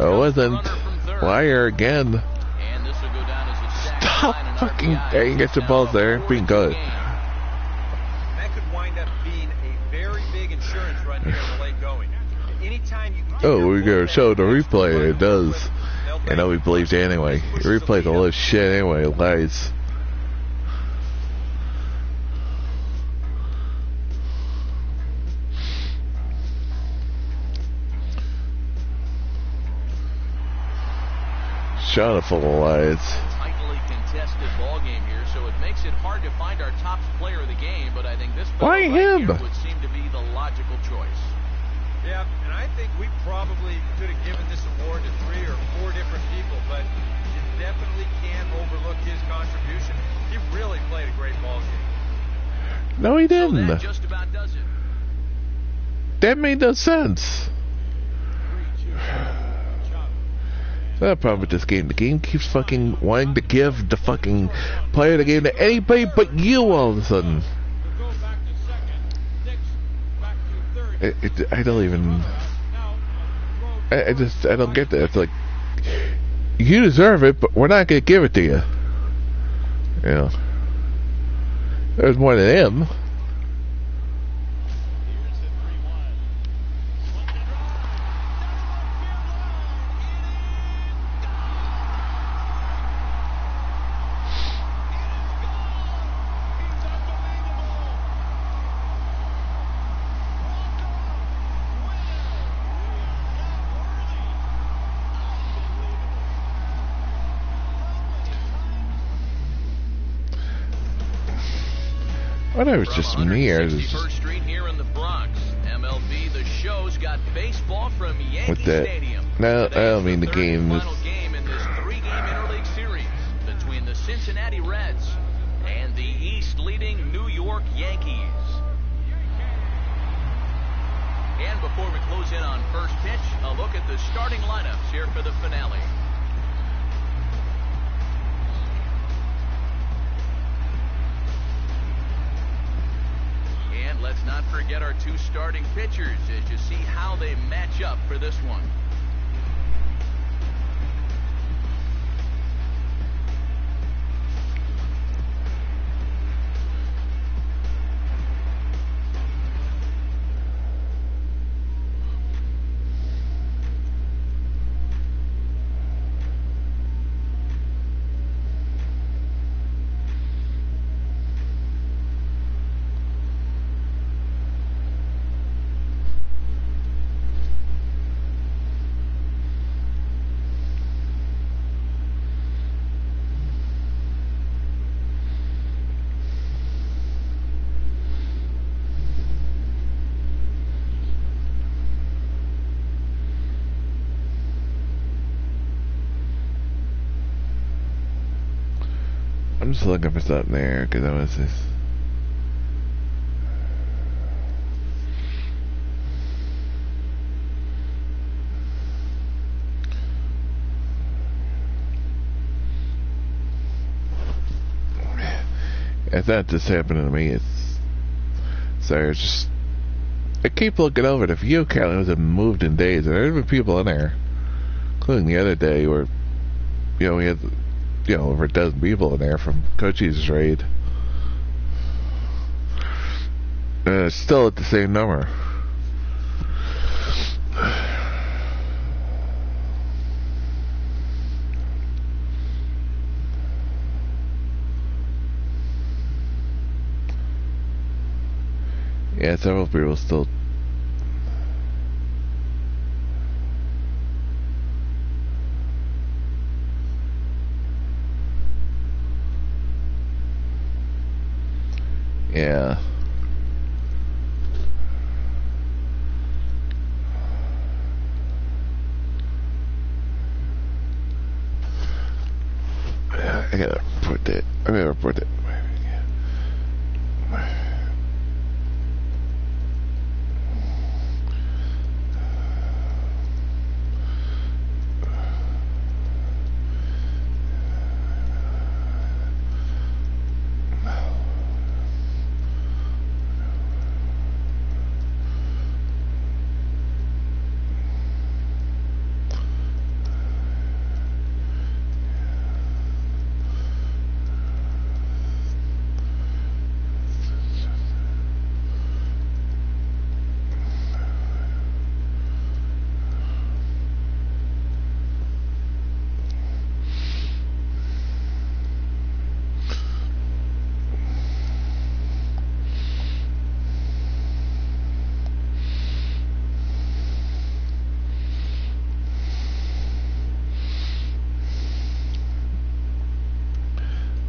I wasn't. Wire again. Stop fucking. I can get the balls there. Be good. That could wind up being a very big insurance run here in the late going. Anytime you. Oh, we're going to show the replay. It does. I know we believed it anyway. He replayed all this shit anyway. Lies. Shot full of lies. Tightly contested ball game here, so it makes it hard to find our top player of the game, but I think this right here would seem to be the logical choice. Yeah, and I think we probably could have given this award to 3 or 4 different people, but you definitely can't overlook his contribution. He really played a great ball game. No, he didn't. So that just about does it. That made no sense. That's the problem with this game. The game keeps fucking wanting to give the fucking player of the game to anybody but you all of a sudden. I don't even. I don't get that. It's like you deserve it, but we're not gonna give it to you. Yeah, there's more than him. I thought it was just me. It was just Street here in the Bronx. MLB The Show's got baseball from Yankee with that. Stadium. No, I don't mean the game. Final game in this 3-game interleague series between the Cincinnati Reds and the East-leading New York Yankees. And before we close in on first pitch, a look at the starting lineups here for the finale. Let's not forget our 2 starting pitchers as you see how they match up for this one. I'm just looking for something there because I was just. It's not just happening to me. It's sorry. It's just I keep looking over the view count. It hasn't moved in days, and there were people in there, including the other day where you know we had. You know, over a dozen people in there from Cochise raid. And it's still at the same number. Yeah, several people still. Yeah. I gotta report that. I'm gonna report that.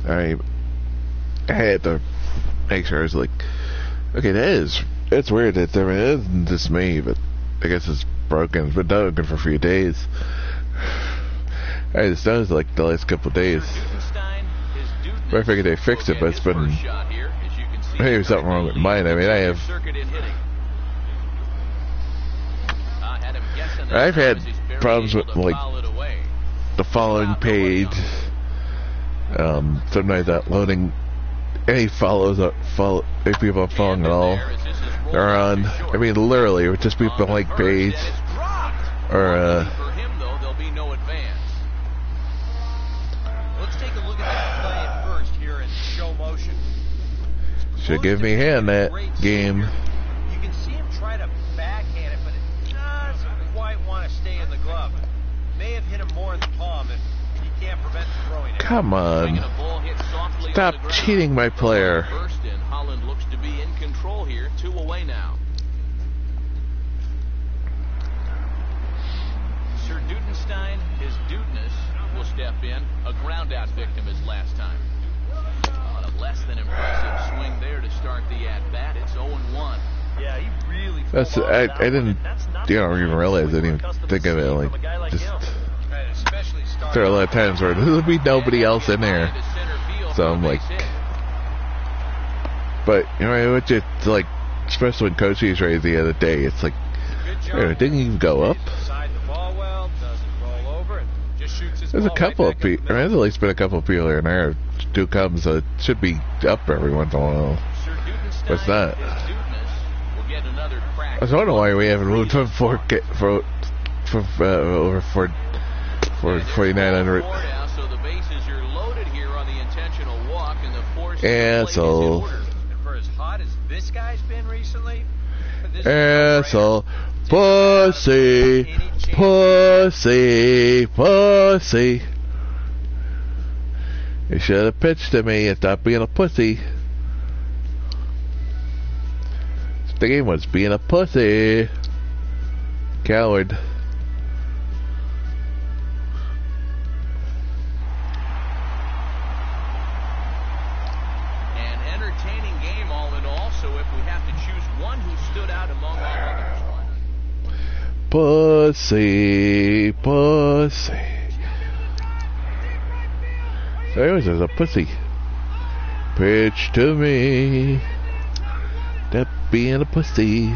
I had to make sure. I was like, okay, it's weird that there is this me, but I guess it's broken. It's been broken for a few days. It sounds like the last couple of days. I figured they fixed it, but it's been maybe something wrong with mine. I mean, I've had problems with like the following page. Sometimes not loading any follows up, follow any people I'm following at all. Or on, I mean, literally, it would just be a blank page. Or should give me a hand that game. You can see him try to backhand it, but it doesn't quite want to stay in the glove. May have hit him more in the palm, and you can't prevent throwing it. Come on. Stop cheating my player. Holland looks to be in control here. 2 away now. Sir Dudenstein, his dudeness, will step in. A ground-out victim his last time. Less than impressive swing there to start the at-bat. It's 0-1. Yeah, he really... I didn't even think of it. Like, just... There are a lot of times where there'll be nobody else in there. So I'm like... But, you know, it's just like... Especially when Coach was raised the other day, it's like... It didn't even go up. There's a couple of people. I mean, there's at least been a couple of people here and there. Two comes should be up every once in a while. But it's not. I was wondering why we haven't moved from 4,900. Asshole. Asshole. Pussy, pussy, pussy. You should have pitched to me and stopped being a pussy. The game was being a pussy. Coward. An entertaining game all in all, so if we have to choose one who stood out among all others. Pussy, pussy. There was a pussy. Pitch to me. That being a pussy.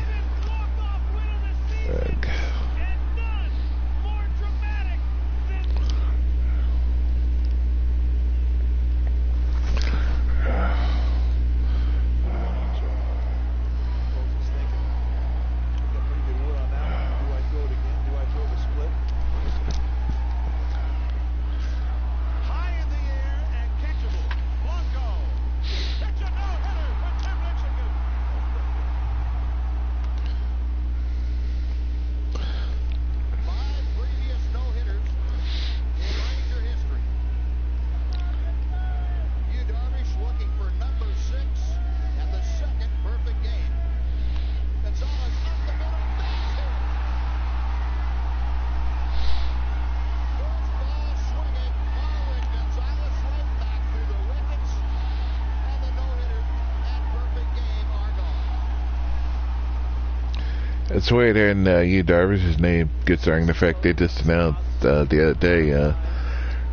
It's weird hearing Yu Darvish's name, considering the fact they just announced the other day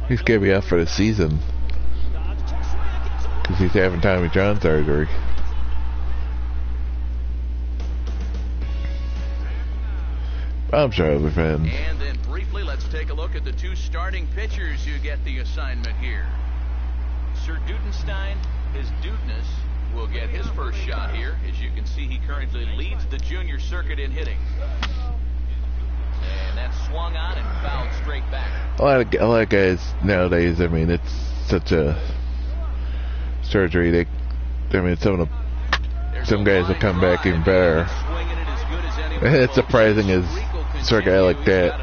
he's going to be out for the season because he's having Tommy John surgery. I'm sure other fans. And then briefly, let's take a look at the two starting pitchers who get the assignment here. Sir Dudenstein, his dudeness, will get his first shot here. As you can see, he currently leads the junior circuit in hitting. And that's swung on and fouled straight back. A lot of guys nowadays, I mean, it's such a surgery. Some guys will come back even better. It's surprising as a guy like that.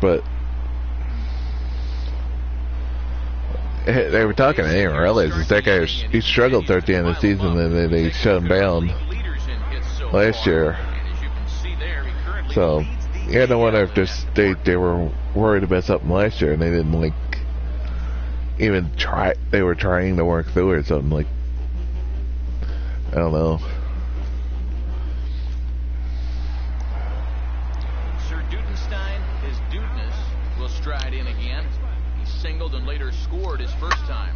But they were talking, I didn't realize this. That guy, he struggled towards the end of the season, and then they shut him down last year. So, yeah, I don't wonder if they were worried about something last year, and they didn't, like, even try. They were trying to work through or something, like, I don't know. Sir Dudenstein, his dudeness, will stride in again. He singled and later scored his first time.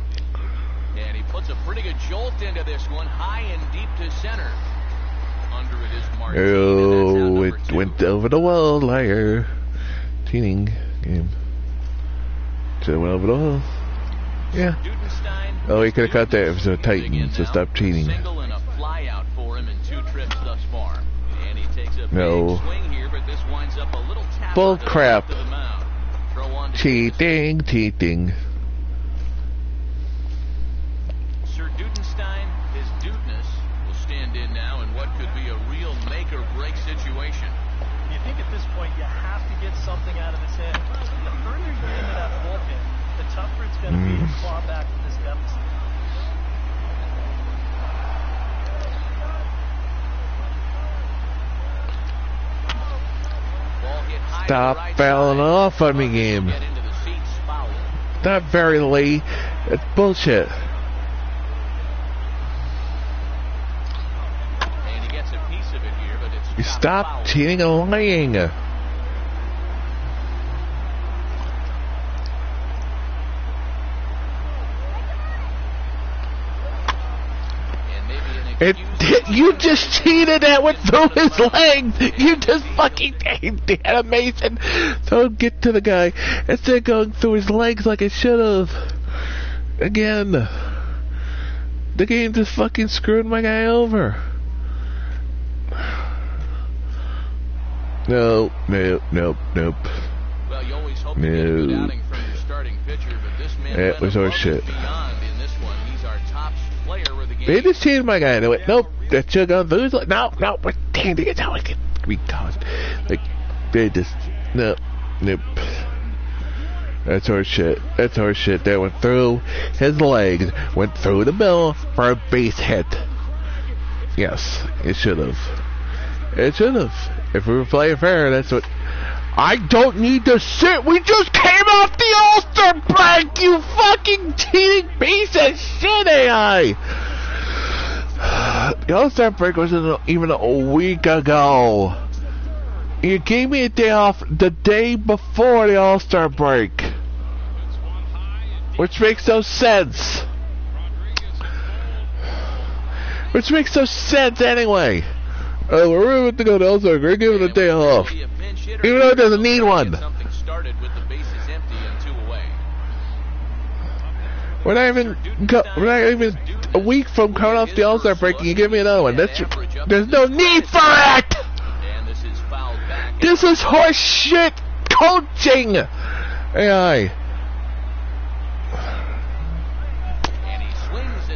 And he puts a pretty good jolt into this one, high and deep to center. Under it is Martin. Oh, it went over the wall, liar. Cheating game. It went over the wall. Yeah. Oh, he could have caught that if it was a Titan, so stop cheating. No. Bull crap. Cheating, cheating. Sir Dudenstein, his dudeness, will stand in now in what could be a real make or break situation. You think at this point you have to get something out of his head. The further you're into that bullpen, the tougher it's going to be to claw back from this deficit. Stop right fouling off on me, game. Not very late. It's bullshit. And he gets a piece of it here, but it's stop cheating and lying. You just cheated that went through his leg. You just fucking the animation. Don't get to the guy. Instead of going through his legs like it should have. Again, the game just fucking screwed my guy over. Nope, nope, nope, nope. Well, you always hope you get a good outing from your starting pitcher, but this man that was our shit. They just cheated my guy. They went, nope, that should have gone through his leg. No, no, we're standing. It's how I get retarded. Like, they just, nope, nope. That's our shit. That's our shit. That went through his legs, went through the middle for a base hit. Yes, it should have. It should have. If we were playing fair, that's what. I don't need to sit. We just came off the All-Star break, you fucking cheating piece of shit, AI. The All-Star break wasn't even a week ago. You gave me a day off the day before the All-Star break, which makes no sense. Which makes no sense anyway. We're really about to go to All-Star break. We're giving a day off, even though it doesn't need one. We're not even a week from coming off the All-Star break, and you give me another one. There's no need for it! This is horse shit coaching! AI.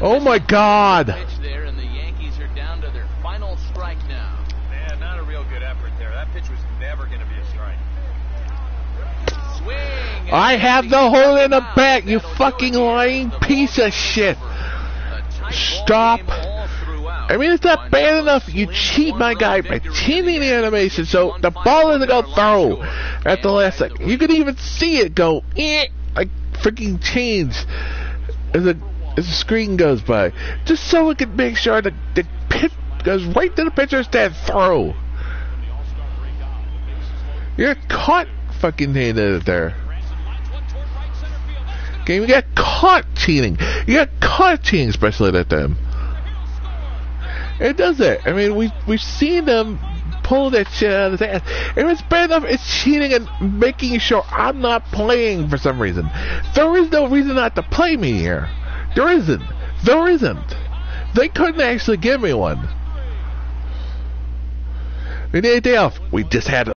Oh my god! Man, not a real good effort there. That pitch was never going to be a strike. I have the hole in the back, you fucking lying piece of shit. Stop. I mean, it's not bad enough. You cheat my guy by cheating the animation, so the ball doesn't go through at the last second. You can even see it go, like freaking change as the screen goes by. Just so it can make sure that the pitch goes right to the pitcher's dead throw. You're caught fucking handed it there. Game, you got caught cheating. You got caught cheating, especially at them. It does that. I mean, we've seen them pull that shit out of his ass. If it's bad enough, it's cheating and making sure I'm not playing for some reason. There is no reason not to play me here. There isn't. There isn't. They couldn't actually give me one. We need a day off. We just had a